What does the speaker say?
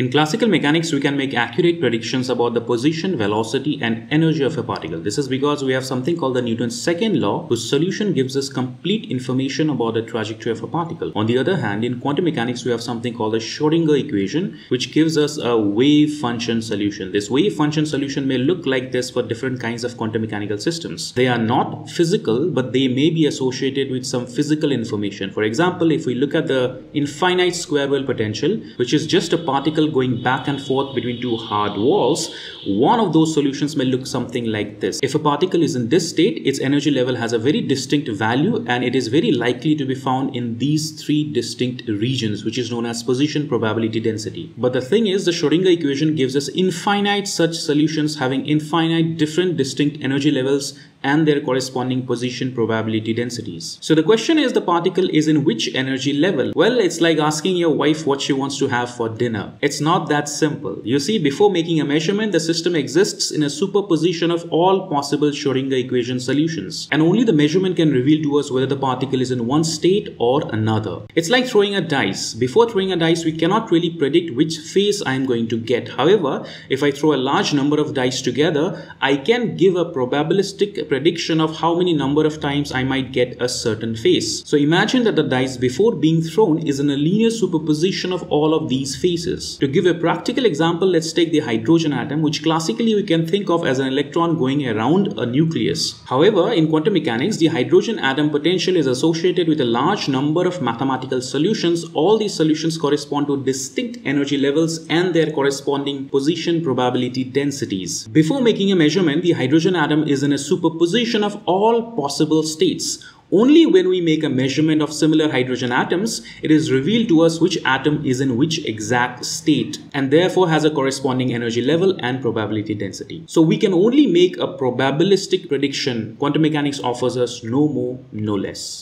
In classical mechanics, we can make accurate predictions about the position, velocity, and energy of a particle. This is because we have something called the Newton's second law, whose solution gives us complete information about the trajectory of a particle. On the other hand, in quantum mechanics, we have something called the Schrödinger equation, which gives us a wave function solution. This wave function solution may look like this for different kinds of quantum mechanical systems. They are not physical, but they may be associated with some physical information. For example, if we look at the infinite square wave potential, which is just a particle going back and forth between two hard walls, one of those solutions may look something like this. If a particle is in this state, its energy level has a very distinct value, and it is very likely to be found in these three distinct regions, which is known as position, probability, density. But the thing is, the Schrödinger equation gives us infinite such solutions having infinite different distinct energy levels and their corresponding position, probability, densities. So the question is, the particle is in which energy level? Well, it's like asking your wife what she wants to have for dinner. It's not that simple. You see, before making a measurement, the system exists in a superposition of all possible Schrödinger equation solutions, and only the measurement can reveal to us whether the particle is in one state or another. It's like throwing a dice. Before throwing a dice, we cannot really predict which face I am going to get. However, if I throw a large number of dice together, I can give a probabilistic prediction of how many number of times I might get a certain face. So imagine that the dice before being thrown is in a linear superposition of all of these faces. To give a practical example, let's take the hydrogen atom, which classically we can think of as an electron going around a nucleus. However, in quantum mechanics, the hydrogen atom potential is associated with a large number of mathematical solutions. All these solutions correspond to distinct energy levels and their corresponding position, probability, densities. Before making a measurement, the hydrogen atom is in a superposition of all possible states. Only when we make a measurement of similar hydrogen atoms, it is revealed to us which atom is in which exact state, and therefore has a corresponding energy level and probability density. So we can only make a probabilistic prediction. Quantum mechanics offers us no more, no less.